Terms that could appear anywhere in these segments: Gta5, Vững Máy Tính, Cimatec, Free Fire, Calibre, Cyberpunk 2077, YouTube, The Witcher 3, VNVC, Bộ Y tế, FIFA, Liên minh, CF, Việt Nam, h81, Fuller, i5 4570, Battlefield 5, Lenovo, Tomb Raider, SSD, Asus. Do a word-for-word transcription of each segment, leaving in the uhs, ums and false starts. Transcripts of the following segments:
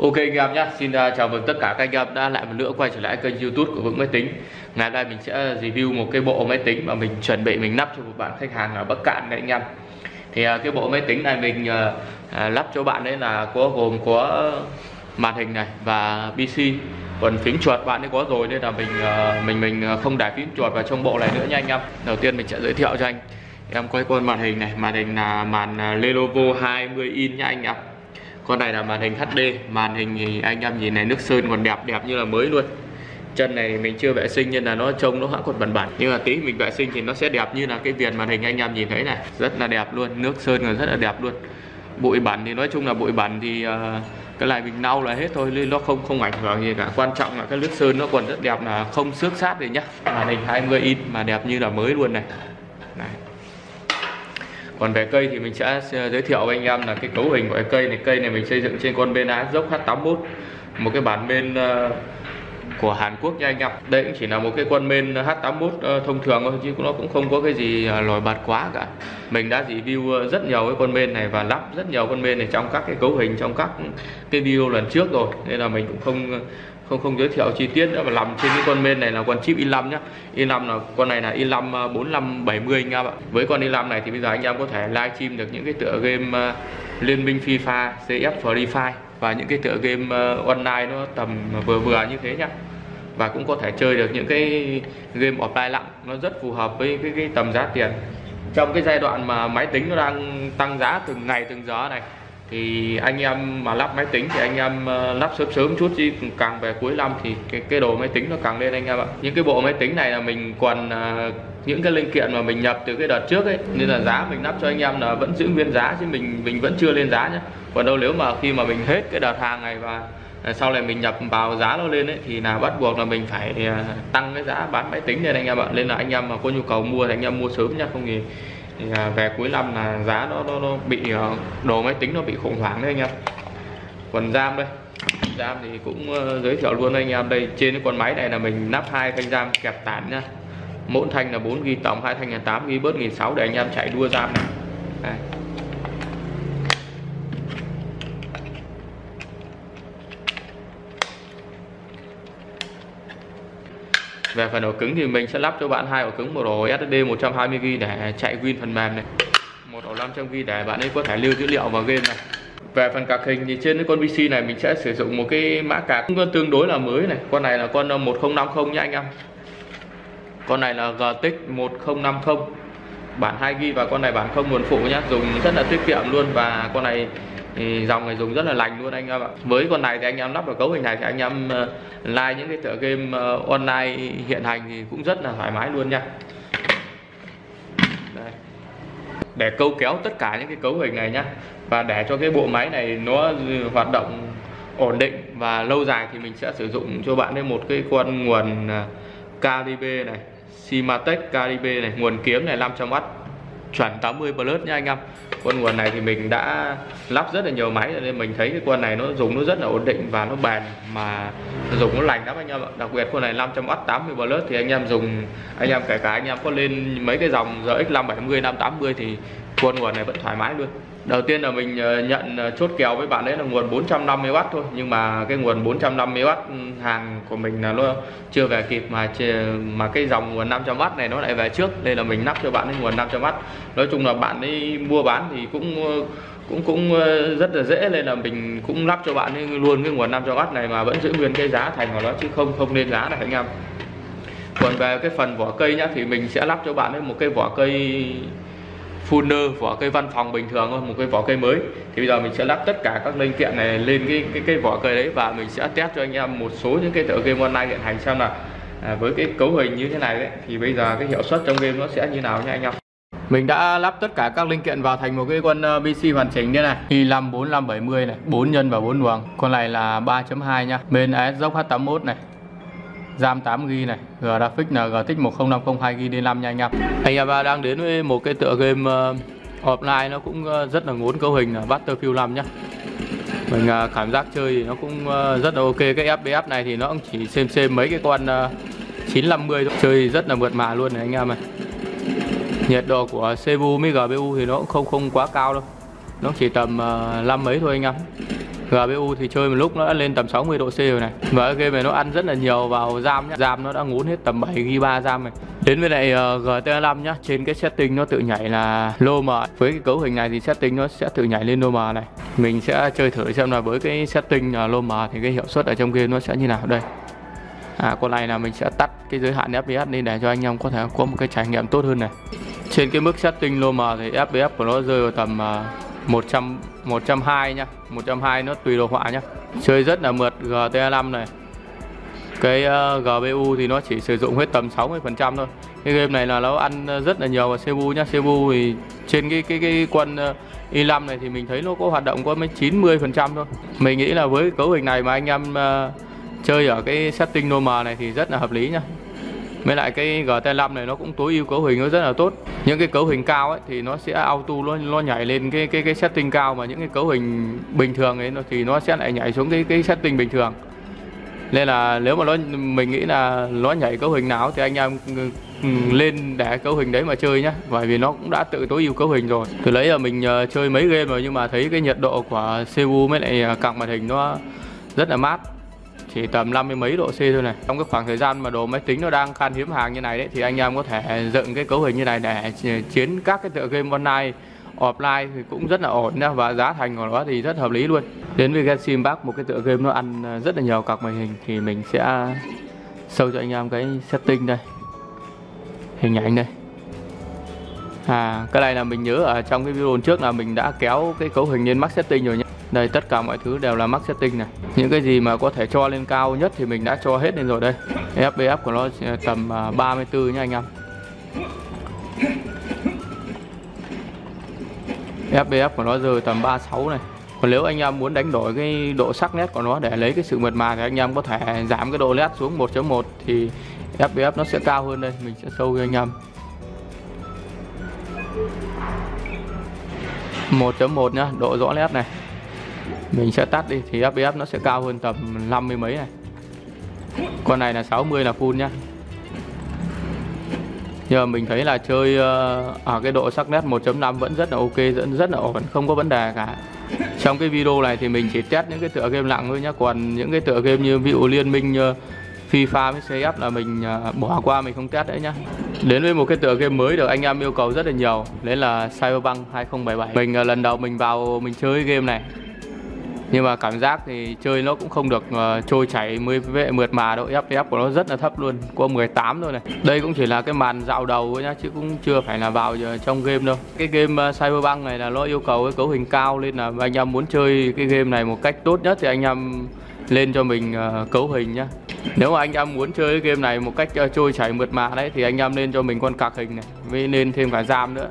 Ok anh em nhé, xin chào mừng tất cả các anh em đã lại một nữa quay trở lại kênh YouTube của Vững Máy Tính. Ngày hôm nay mình sẽ review một cái bộ máy tính mà mình chuẩn bị mình lắp cho một bạn khách hàng ở Bắc Cạn này anh em. Thì cái bộ máy tính này mình lắp cho bạn ấy là có gồm có màn hình này và pê xê. Còn phím chuột bạn ấy có rồi nên là mình mình mình không để phím chuột vào trong bộ này nữa nha anh em. Đầu tiên mình sẽ giới thiệu cho anh em quay con màn hình này, màn hình là màn Lenovo hai mươi inch nha anh em. Con này là màn hình hát đê, màn hình thì anh em nhìn này nước sơn còn đẹp đẹp như là mới luôn. Chân này mình chưa vệ sinh nên là nó trông nó hãng còn bẩn bẩn, nhưng mà tí mình vệ sinh thì nó sẽ đẹp như là cái viền màn hình anh em nhìn thấy này, rất là đẹp luôn, nước sơn còn rất là đẹp luôn. Bụi bẩn thì nói chung là bụi bẩn thì uh, cái này mình lau là hết thôi nên nó không không ảnh hưởng gì cả. Quan trọng là cái nước sơn nó còn rất đẹp, là không xước sát gì nhá. Màn hình hai mươi inch mà đẹp như là mới luôn này. Này. Còn về cây thì mình sẽ giới thiệu với anh em là cái cấu hình của cái cây này. Cây này mình xây dựng trên con bên Asus H tám mốt, một cái bản bên của Hàn Quốc nha anh em. Đây cũng chỉ là một cái con bên H tám mốt thông thường thôi chứ nó cũng không có cái gì nổi bật quá cả. Mình đã review rất nhiều cái con bên này và lắp rất nhiều con bên này trong các cái cấu hình, trong các cái video lần trước rồi nên là mình cũng không không không giới thiệu chi tiết nữa. Mà làm trên cái con bên này là con chip i năm nhá. i năm là con này là i năm bốn năm bảy mươi anh em ạ. Với con i năm này thì bây giờ anh em có thể livestream được những cái tựa game uh, Liên minh FIFA, xê ép, Free Fire và những cái tựa game uh, online nó tầm vừa vừa như thế nhá. Và cũng có thể chơi được những cái game offline lặng, nó rất phù hợp với cái, cái tầm giá tiền. Trong cái giai đoạn mà máy tính nó đang tăng giá từng ngày từng giờ này thì anh em mà lắp máy tính thì anh em lắp sớm sớm chút chứ càng về cuối năm thì cái, cái đồ máy tính nó càng lên anh em ạ. Những cái bộ máy tính này là mình còn uh, những cái linh kiện mà mình nhập từ cái đợt trước ấy nên là giá mình lắp cho anh em là vẫn giữ nguyên giá chứ mình mình vẫn chưa lên giá nhé. Còn đâu nếu mà khi mà mình hết cái đợt hàng này và sau này mình nhập vào giá nó lên ấy thì là bắt buộc là mình phải uh, tăng cái giá bán máy tính lên anh em ạ. Nên là anh em mà có nhu cầu mua thì anh em mua sớm nhá, không thì Thì về cuối năm là giá nó, nó, nó bị đồ máy tính nó bị khủng hoảng đấy anh em. Còn RAM đây, RAM thì cũng giới thiệu luôn anh em. Đây trên cái con máy này là mình nắp hai thanh RAM kẹp tản nha, mỗi thanh là bốn gi-ga-bai, tổng hai thanh là tám gi-ga-bai bớt một nghìn sáu trăm để anh em chạy đua RAM này. Đây. Về phần ổ cứng thì mình sẽ lắp cho bạn hai ổ cứng, một ổ ét ét đê một trăm hai mươi gi-ga-bai để chạy win phần mềm này, một ổ năm trăm gi-ga-bai để bạn ấy có thể lưu dữ liệu vào game này. Về phần card hình thì trên cái con pê xê này mình sẽ sử dụng một cái mã card cũng tương đối là mới này. Con này là con một không năm không nha anh em. Con này là giê tê ích một không năm không bản hai gi-ga-bai và con này bản không nguồn phụ nhá, dùng rất là tiết kiệm luôn và con này thì dòng này dùng rất là lành luôn anh em ạ. Với con này thì anh em lắp vào cấu hình này thì anh em uh, like những cái tựa game uh, online hiện hành thì cũng rất là thoải mái luôn nha. Đây. Để câu kéo tất cả những cái cấu hình này nhá, và để cho cái bộ máy này nó hoạt động ổn định và lâu dài thì mình sẽ sử dụng cho bạn ấy một cái con nguồn uh, Calibre này, Cimatec Calibre này, nguồn kiếm này năm trăm oát chuẩn tám mươi plus nha anh em. Con nguồn này thì mình đã lắp rất là nhiều máy nên mình thấy cái con này nó dùng nó rất là ổn định và nó bền, mà dùng nó lành lắm anh em ạ. Đặc biệt con này năm trăm oát tám mươi plus thì anh em dùng, anh em kể cả anh em có lên mấy cái dòng rờ ích năm bảy mươi, năm tám mươi thì con nguồn này vẫn thoải mái luôn. Đầu tiên là mình nhận chốt kèo với bạn đấy là nguồn bốn trăm năm mươi oát thôi, nhưng mà cái nguồn bốn trăm năm mươi oát hàng của mình là nó chưa về kịp mà mà cái dòng nguồn năm trăm oát này nó lại về trước nên là mình lắp cho bạn ấy nguồn năm trăm oát. Nói chung là bạn ấy mua bán thì cũng cũng cũng rất là dễ nên là mình cũng lắp cho bạn ấy luôn cái nguồn năm trăm oát này mà vẫn giữ nguyên cái giá thành của nó chứ không không lên giá này anh em. Còn về cái phần vỏ cây nhá thì mình sẽ lắp cho bạn ấy một cái vỏ cây Fuller, vỏ cây văn phòng bình thường thôi, một cái vỏ cây mới. Thì bây giờ mình sẽ lắp tất cả các linh kiện này lên cái cái, cái vỏ cây đấy và mình sẽ test cho anh em một số những cái tựa game online hiện hành xem là à, với cái cấu hình như thế này đấy thì bây giờ cái hiệu suất trong game nó sẽ như nào nha anh em. Mình đã lắp tất cả các linh kiện vào thành một cái con pê xê hoàn chỉnh như này, i năm bốn năm bảy mươi này, bốn nhân và bốn luồng. Con này là ba chấm hai nha, bên Asus H tám mốt này, RAM tám gi-ga-bai này, graphic là giê tê ích một không năm không hai gi-ga-bai D năm nha anh em. Anh em đang đến với một cái tựa game uh, offline nó cũng uh, rất là ngốn cấu hình là Battlefield năm nhá. Mình uh, cảm giác chơi thì nó cũng uh, rất là ok. Cái ép pê ép này thì nó cũng chỉ xem xem mấy cái con uh, chín năm mươi thôi. Chơi rất là mượt mà luôn này anh em này. Nhiệt độ của xê pê u với giê pê u thì nó cũng không không quá cao đâu. Nó chỉ tầm uh, năm mấy thôi anh em. giê pê u thì chơi một lúc nó đã lên tầm sáu mươi độ C rồi này. Và cái game này nó ăn rất là nhiều vào RAM nhá. RAM nó đã ngốn hết tầm bảy gi-ga-bai RAM này. Đến với này uh, giê tê a năm nhá, trên cái setting nó tự nhảy là low M. Với cái cấu hình này thì setting nó sẽ tự nhảy lên low M này. Mình sẽ chơi thử xem là với cái setting uh, low M thì cái hiệu suất ở trong game nó sẽ như nào đây. À, con này là mình sẽ tắt cái giới hạn ép pê ét đi để cho anh em có thể có một cái trải nghiệm tốt hơn này. Trên cái mức setting low M thì ép pê ét của nó rơi vào tầm uh, một trăm, một trăm hai mươi nhá, một trăm hai mươi nó tùy đồ họa nhá. Chơi rất là mượt giê tê a năm này. Cái uh, giê pê u thì nó chỉ sử dụng hết tầm sáu mươi phần trăm thôi. Cái game này là nó ăn rất là nhiều vào xê pê u nhá. xê pê u thì trên cái cái cái con uh, i năm này thì mình thấy nó có hoạt động có mấy chín mươi phần trăm thôi. Mình nghĩ là với cái cấu hình này mà anh em uh, chơi ở cái setting normal này thì rất là hợp lý nhá. Với lại cái giê tê a năm này nó cũng tối ưu cấu hình nó rất là tốt. Những cái cấu hình cao ấy thì nó sẽ auto nó, nó nhảy lên cái cái cái setting cao, mà những cái cấu hình bình thường ấy nó thì nó sẽ lại nhảy xuống cái cái setting bình thường. Nên là nếu mà nó mình nghĩ là nó nhảy cấu hình nào thì anh em lên để cấu hình đấy mà chơi nhá, bởi vì nó cũng đã tự tối ưu cấu hình rồi. Từ đấy là mình chơi mấy game rồi nhưng mà thấy cái nhiệt độ của xê pê u với lại cặp màn hình nó rất là mát. Chỉ tầm năm mươi mấy độ C thôi này. Trong cái khoảng thời gian mà đồ máy tính nó đang khan hiếm hàng như này đấy, thì anh em có thể dựng cái cấu hình như này để chiến các cái tựa game online, offline thì cũng rất là ổn nha. Và giá thành của nó thì rất hợp lý luôn. Đến với game Cyberpunk, một cái tựa game nó ăn rất là nhiều card màn hình, thì mình sẽ show cho anh em cái setting đây. Hình ảnh đây. À, cái này là mình nhớ ở trong cái video trước là mình đã kéo cái cấu hình lên max setting rồi nhé. Đây, tất cả mọi thứ đều là max setting này. Những cái gì mà có thể cho lên cao nhất thì mình đã cho hết lên rồi đây. ép pê ét của nó tầm ba mươi tư nha anh em. ép pê ét của nó giờ tầm ba mươi sáu này. Còn nếu anh em muốn đánh đổi cái độ sắc nét của nó để lấy cái sự mượt mà thì anh em có thể giảm cái độ nét xuống một chấm một thì ép pê ét nó sẽ cao hơn đây. Mình sẽ show cho anh em. một chấm một nhá, độ rõ nét này. Mình sẽ tắt đi thì ép pê ét nó sẽ cao hơn tầm năm mươi mấy này. Con này là sáu mươi là full nhá. Nhưng mà mình thấy là chơi ở cái độ sắc nét một chấm năm vẫn rất là ok, vẫn rất là ổn, không có vấn đề cả. Trong cái video này thì mình chỉ test những cái tựa game nặng thôi nhá. Còn những cái tựa game như ví dụ Liên Minh, FIFA với xê ép là mình bỏ qua, mình không test đấy nhá. Đến với một cái tựa game mới được anh em yêu cầu rất là nhiều, đấy là Cyberpunk hai không bảy bảy. Mình lần đầu mình vào mình chơi game này, nhưng mà cảm giác thì chơi nó cũng không được uh, trôi chảy mượt mà, độ ép pê ét của nó rất là thấp luôn, có mười tám thôi này. Đây cũng chỉ là cái màn dạo đầu thôi nhá, chứ cũng chưa phải là vào trong game đâu. Cái game uh, Cyberpunk này là nó yêu cầu cái cấu hình cao, nên là anh em muốn chơi cái game này một cách tốt nhất thì anh em lên cho mình uh, cấu hình nhá. Nếu mà anh em muốn chơi cái game này một cách uh, trôi chảy mượt mà đấy thì anh em lên cho mình con card hình này, với nên thêm cả RAM nữa.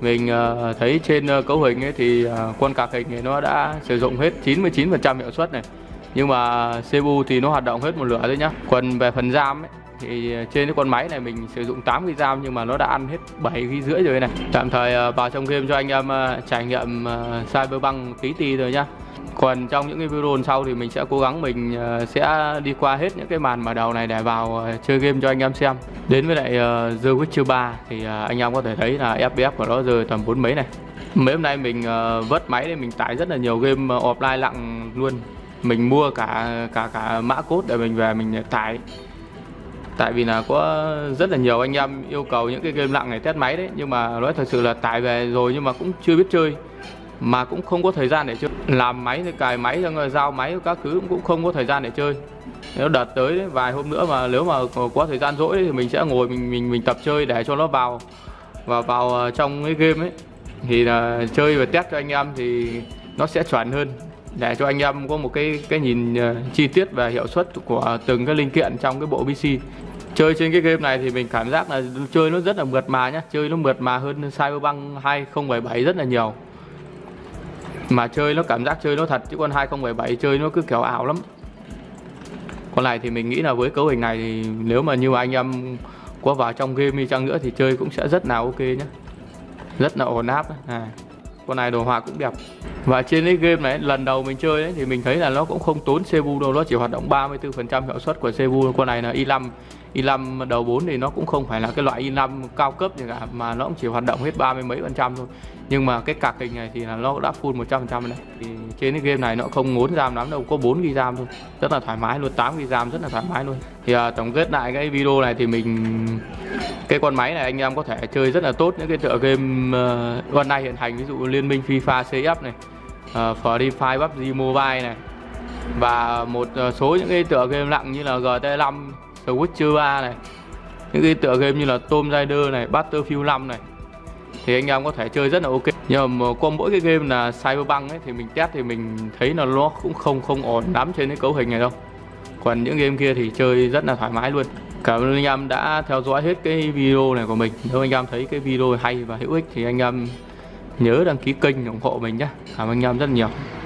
Mình uh, thấy trên uh, cấu hình ấy thì uh, con card hình này nó đã sử dụng hết chín mươi chín phần trăm hiệu suất này. Nhưng mà xê pê u thì nó hoạt động hết một lửa đấy nhá. Còn về phần RAM ấy, thì trên cái con máy này mình sử dụng tám gi-ga-bai RAM nhưng mà nó đã ăn hết bảy gi-ga-bai rưỡi rồi này. Tạm thời uh, vào trong game cho anh em uh, trải nghiệm uh, Cyberpunk tí tí rồi nhá. Còn trong những cái video sau thì mình sẽ cố gắng mình uh, sẽ đi qua hết những cái màn mở đầu này để vào uh, chơi game cho anh em xem. Đến với lại uh, The Witcher ba thì uh, anh em có thể thấy là ép pê ét của nó rơi tầm bốn mấy này. Mấy hôm nay mình uh, vớt máy để mình tải rất là nhiều game uh, offline lặng luôn. Mình mua cả cả cả mã code để mình về mình tải. Tại vì là có rất là nhiều anh em yêu cầu những cái game lặng này test máy đấy, nhưng mà nói thật sự là tải về rồi nhưng mà cũng chưa biết chơi, mà cũng không có thời gian để chơi. Làm máy thì cài máy, giao máy các thứ cũng không có thời gian để chơi. Nếu đợt tới đấy, vài hôm nữa mà nếu mà có thời gian rỗi thì mình sẽ ngồi mình mình mình tập chơi để cho nó vào và vào trong cái game ấy, thì là chơi và test cho anh em thì nó sẽ chuẩn hơn, để cho anh em có một cái cái nhìn chi tiết về hiệu suất của từng cái linh kiện trong cái bộ pê xê. Chơi trên cái game này thì mình cảm giác là chơi nó rất là mượt mà nhá, chơi nó mượt mà hơn Cyberpunk hai không bảy bảy rất là nhiều. Mà chơi nó cảm giác chơi nó thật, chứ con hai không bảy bảy chơi nó cứ kiểu ảo lắm. Con này thì mình nghĩ là với cấu hình này thì nếu mà như mà anh em có vào trong game đi chăng nữa thì chơi cũng sẽ rất là ok nhé, rất là ổn áp à. Con này đồ họa cũng đẹp. Và trên cái game này lần đầu mình chơi ấy, thì mình thấy là nó cũng không tốn xê pê u đâu, nó chỉ hoạt động ba mươi tư phần trăm hiệu suất của xê pê u. Con này là i năm i năm đầu bốn thì nó cũng không phải là cái loại i năm cao cấp gì cả, mà nó cũng chỉ hoạt động hết ba mươi mấy phần trăm thôi. Nhưng mà cái card hình này thì là nó đã full một trăm phần trăm rồi đấy. Thì trên cái game này nó không bốn gi-ga-bai lắm đâu, có bốn gi-ga-bai thôi, rất là thoải mái luôn, tám gi-ga-bai rất là thoải mái luôn. Thì à, tổng kết lại cái video này thì mình cái con máy này anh em có thể chơi rất là tốt những cái tựa game uh, online hiện hành, ví dụ Liên minh, FIFA, xê ép này, uh, Free Fire, pê u bê giê Mobile này, và một số những cái tựa game nặng như là giê tê a năm, The Witcher ba này, những cái tựa game như là Tomb Raider này, Battlefield năm này, thì anh em có thể chơi rất là ok. Nhưng mà qua mỗi cái game là Cyberpunk ấy, thì mình test thì mình thấy là nó cũng không không ổn lắm trên cái cấu hình này đâu. Còn những game kia thì chơi rất là thoải mái luôn. Cảm ơn anh em đã theo dõi hết cái video này của mình. Nếu anh em thấy cái video hay và hữu ích thì anh em nhớ đăng ký kênh ủng hộ mình nhé. Cảm ơn anh em rất nhiều.